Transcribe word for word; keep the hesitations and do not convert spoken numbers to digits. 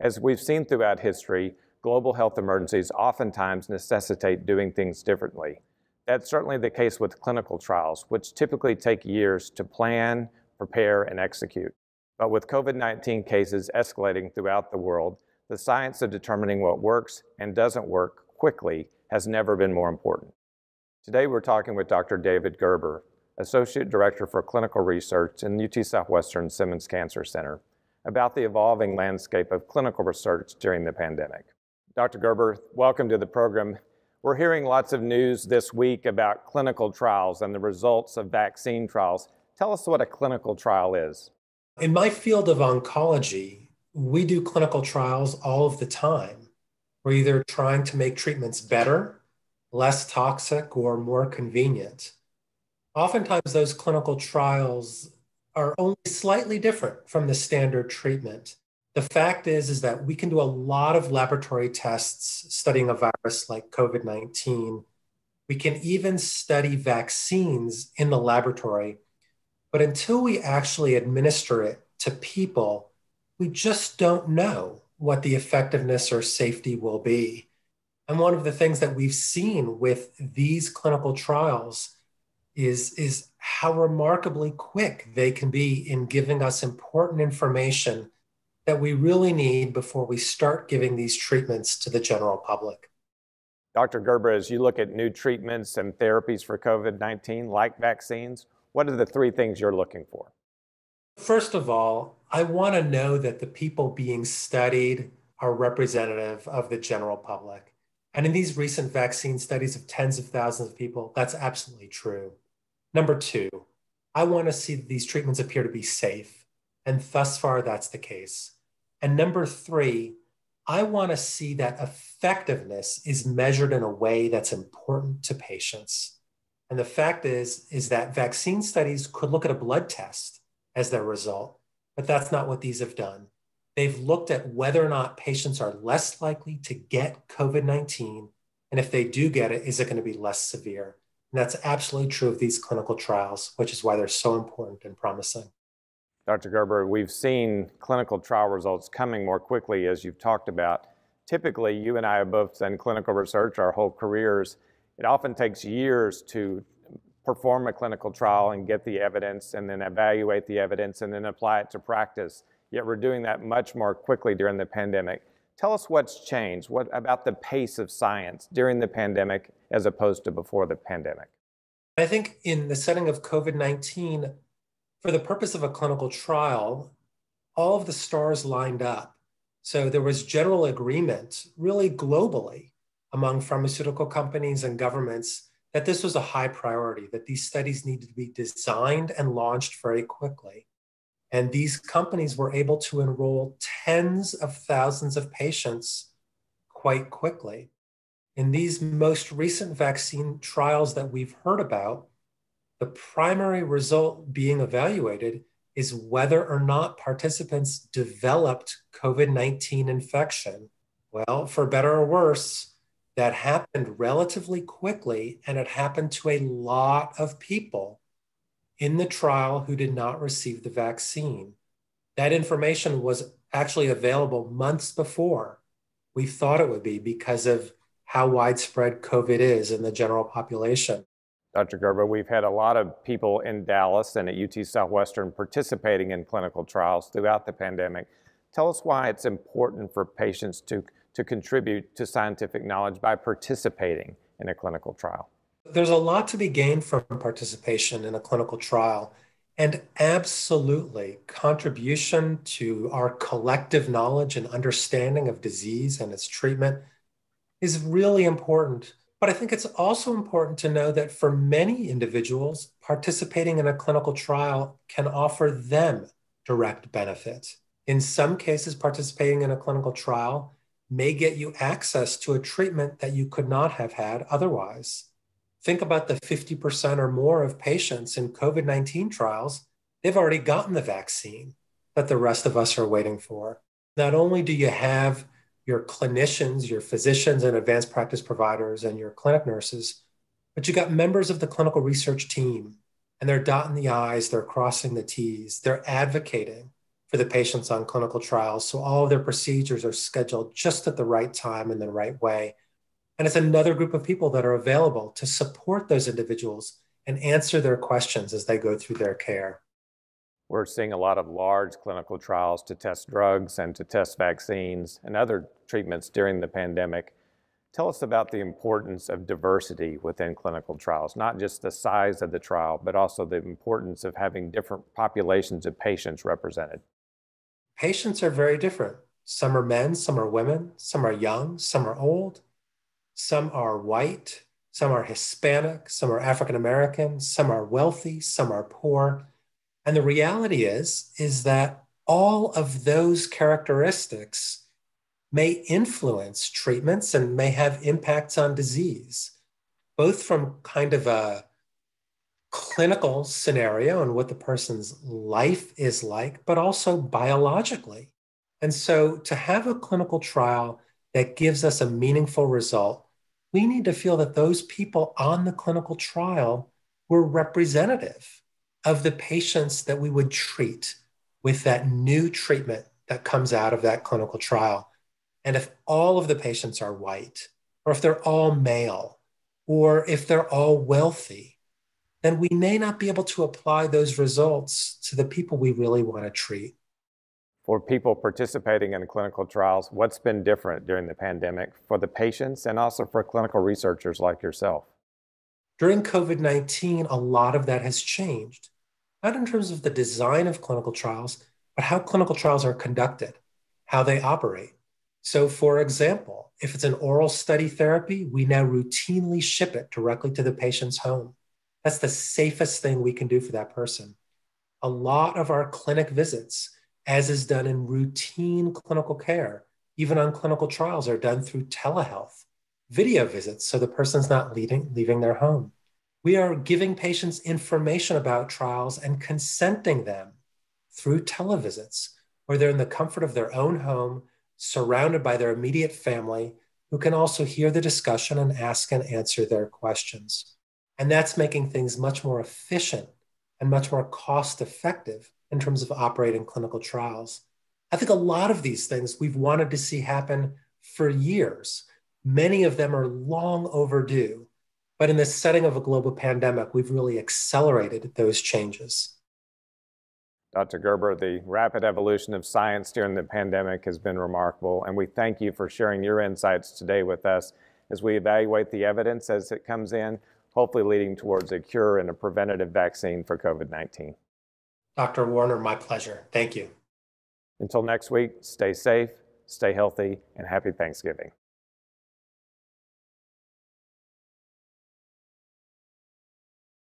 As we've seen throughout history, global health emergencies oftentimes necessitate doing things differently. That's certainly the case with clinical trials, which typically take years to plan, prepare, and execute. But with COVID nineteen cases escalating throughout the world, the science of determining what works and doesn't work quickly has never been more important. Today, we're talking with Doctor David Gerber, Associate Director for Clinical Research in U T Southwestern Simmons Cancer Center, about the evolving landscape of clinical research during the pandemic. Doctor Gerber, welcome to the program. We're hearing lots of news this week about clinical trials and the results of vaccine trials. Tell us what a clinical trial is. In my field of oncology, we do clinical trials all of the time. We're either trying to make treatments better, less toxic, or more convenient. Oftentimes, those clinical trials are only slightly different from the standard treatment. The fact is, is that we can do a lot of laboratory tests studying a virus like COVID nineteen. We can even study vaccines in the laboratory. But until we actually administer it to people, we just don't know what the effectiveness or safety will be. And one of the things that we've seen with these clinical trials is, is how remarkably quick they can be in giving us important information that we really need before we start giving these treatments to the general public. Doctor Gerber, as you look at new treatments and therapies for COVID nineteen, like vaccines, what are the three things you're looking for? First of all, I want to know that the people being studied are representative of the general public. And in these recent vaccine studies of tens of thousands of people, that's absolutely true. Number two, I want to see that these treatments appear to be safe. And thus far, that's the case. And number three, I want to see that effectiveness is measured in a way that's important to patients. And the fact is, is that vaccine studies could look at a blood test as their result, but that's not what these have done. They've looked at whether or not patients are less likely to get COVID nineteen, and if they do get it, is it going to be less severe? And that's absolutely true of these clinical trials, which is why they're so important and promising. Doctor Gerber, we've seen clinical trial results coming more quickly, as you've talked about. Typically, you and I have both done clinical research our whole careers. It often takes years to perform a clinical trial and get the evidence and then evaluate the evidence and then apply it to practice. Yet we're doing that much more quickly during the pandemic. Tell us what's changed. What about the pace of science during the pandemic as opposed to before the pandemic? I think in the setting of COVID nineteen, for the purpose of a clinical trial, all of the stars lined up. So there was general agreement, really globally, among pharmaceutical companies and governments that this was a high priority, that these studies needed to be designed and launched very quickly. And these companies were able to enroll tens of thousands of patients quite quickly. In these most recent vaccine trials that we've heard about, the primary result being evaluated is whether or not participants developed COVID nineteen infection. Well, for better or worse, that happened relatively quickly, and it happened to a lot of people in the trial who did not receive the vaccine. That information was actually available months before we thought it would be because of how widespread COVID is in the general population. Doctor Gerber, we've had a lot of people in Dallas and at U T Southwestern participating in clinical trials throughout the pandemic. Tell us why it's important for patients to to contribute to scientific knowledge by participating in a clinical trial. There's a lot to be gained from participation in a clinical trial, and absolutely contribution to our collective knowledge and understanding of disease and its treatment is really important. But I think it's also important to know that for many individuals, participating in a clinical trial can offer them direct benefit. In some cases, participating in a clinical trial may get you access to a treatment that you could not have had otherwise. Think about the fifty percent or more of patients in COVID nineteen trials. They've already gotten the vaccine that the rest of us are waiting for. Not only do you have your clinicians, your physicians and advanced practice providers and your clinic nurses, but you got members of the clinical research team, and they're dotting the I's, they're crossing the T's, they're advocating for the patients on clinical trials. So all of their procedures are scheduled just at the right time in the right way. And it's another group of people that are available to support those individuals and answer their questions as they go through their care. We're seeing a lot of large clinical trials to test drugs and to test vaccines and other treatments during the pandemic. Tell us about the importance of diversity within clinical trials, not just the size of the trial, but also the importance of having different populations of patients represented. Patients are very different. Some are men, some are women, some are young, some are old, some are white, some are Hispanic, some are African American, some are wealthy, some are poor. And the reality is, is that all of those characteristics may influence treatments and may have impacts on disease, both from kind of a clinical scenario and what the person's life is like, but also biologically. And so to have a clinical trial that gives us a meaningful result, we need to feel that those people on the clinical trial were representative of the patients that we would treat with that new treatment that comes out of that clinical trial. And if all of the patients are white, or if they're all male, or if they're all wealthy, then we may not be able to apply those results to the people we really want to treat. For people participating in clinical trials, what's been different during the pandemic for the patients and also for clinical researchers like yourself? During COVID nineteen, a lot of that has changed, not in terms of the design of clinical trials, but how clinical trials are conducted, how they operate. So for example, if it's an oral study therapy, we now routinely ship it directly to the patient's home. That's the safest thing we can do for that person. A lot of our clinic visits, as is done in routine clinical care, even on clinical trials, are done through telehealth, video visits, so the person's not leaving, leaving their home. We are giving patients information about trials and consenting them through televisits, where they're in the comfort of their own home, surrounded by their immediate family, who can also hear the discussion and ask and answer their questions. And that's making things much more efficient and much more cost-effective in terms of operating clinical trials. I think a lot of these things we've wanted to see happen for years. Many of them are long overdue, but in the setting of a global pandemic, we've really accelerated those changes. Doctor Gerber, the rapid evolution of science during the pandemic has been remarkable, and we thank you for sharing your insights today with us as we evaluate the evidence as it comes in, hopefully leading towards a cure and a preventative vaccine for COVID nineteen. Doctor Warner, my pleasure. Thank you. Until next week, stay safe, stay healthy, and happy Thanksgiving.